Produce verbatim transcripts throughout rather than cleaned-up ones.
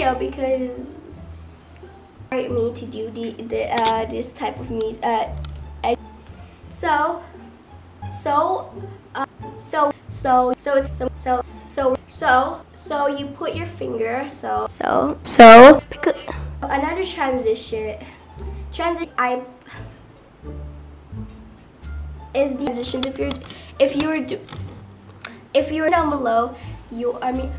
video because inspired me to do the, the uh, this type of music. Uh, so, so, uh, so, so, so, so, so, so, so, so you put your finger. So, so, so. Another transition. Transition. I. Is the transitions if you're if you were do if you were down below you I mean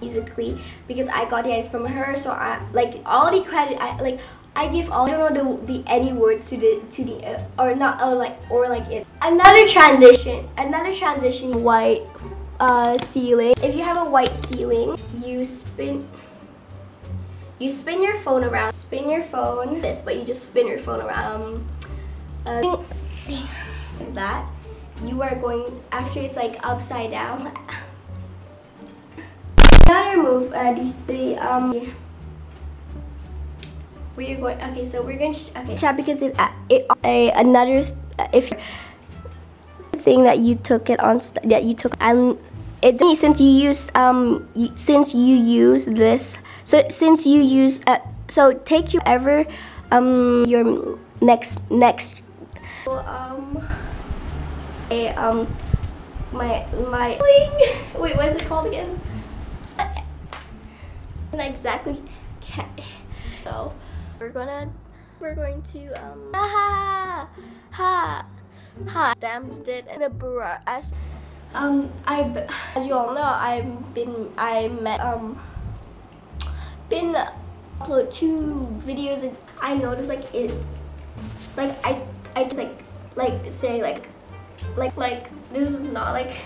musically because I got the ideas from her, so I like all the credit. I like I give all I don't know the, the any words to the to the uh, or not or like or like it another transition another transition white uh, ceiling. If you have a white ceiling, you spin you spin your phone around spin your phone this but you just spin your phone around um, uh, that you are going after it's like upside down. Another move, uh, the, the um, where you're going. Okay, so we're going to okay chat because it it a another uh, if thing that you took it on that you took and it since you use um you, since you use this so since you use uh, so take your ever um your next next. Um, a, um, my, my, wait, what is it called again? Not exactly, can't. So, we're gonna, we're going to, um, ha, ha, ha, stamped it in a brush. Um, I, as you all know, I've been, I met, um, been, uh, upload two videos and I noticed, like, it, like, I, I just like, like, say, like, like, like, this is not, like,